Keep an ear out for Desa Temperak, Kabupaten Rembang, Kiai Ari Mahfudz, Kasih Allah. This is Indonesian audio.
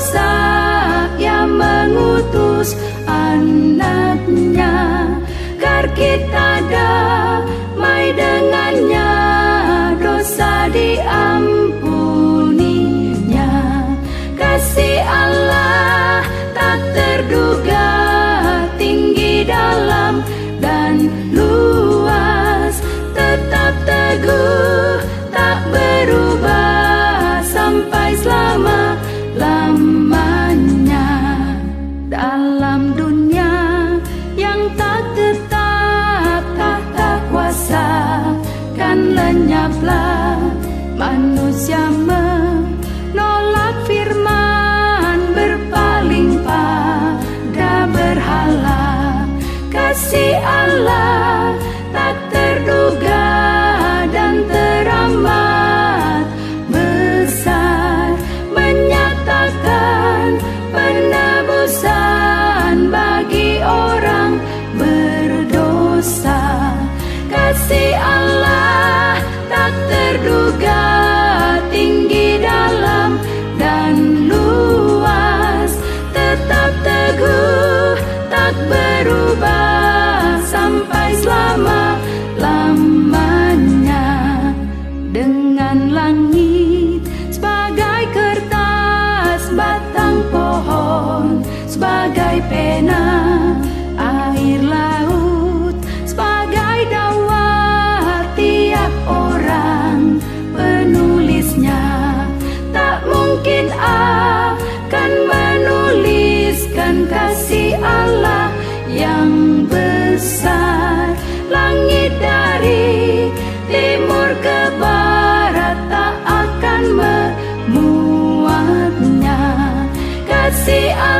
dosa yang mengutus anaknya, agar kita damai dengannya, dosa diampuninya. Kasih Allah tak terduga, tinggi dalam dan luas, tetap teguh tak berubah sampai selama-lamanya. Dalam dunia yang tak tetap, tak kuasakan lenyaplah manusia, menolak firman, berpaling pada berhala. Kasih Allah tak terduga dan teramat besar, menyatakan penebusan bagi orang berdosa. Kasih Allah tak terduga, tinggi dalam dan luas, tetap teguh tak berubah sampai selama-lamanya. Dengan langit sebagai kertas, batang pohon sebagai pena, air laut sebagai dawat, tiap orang penulisnya. Tak mungkin akan menuliskan kasih Allah yang besar. Langit dari timur ke barat tak akan memuatnya. Kasih Allah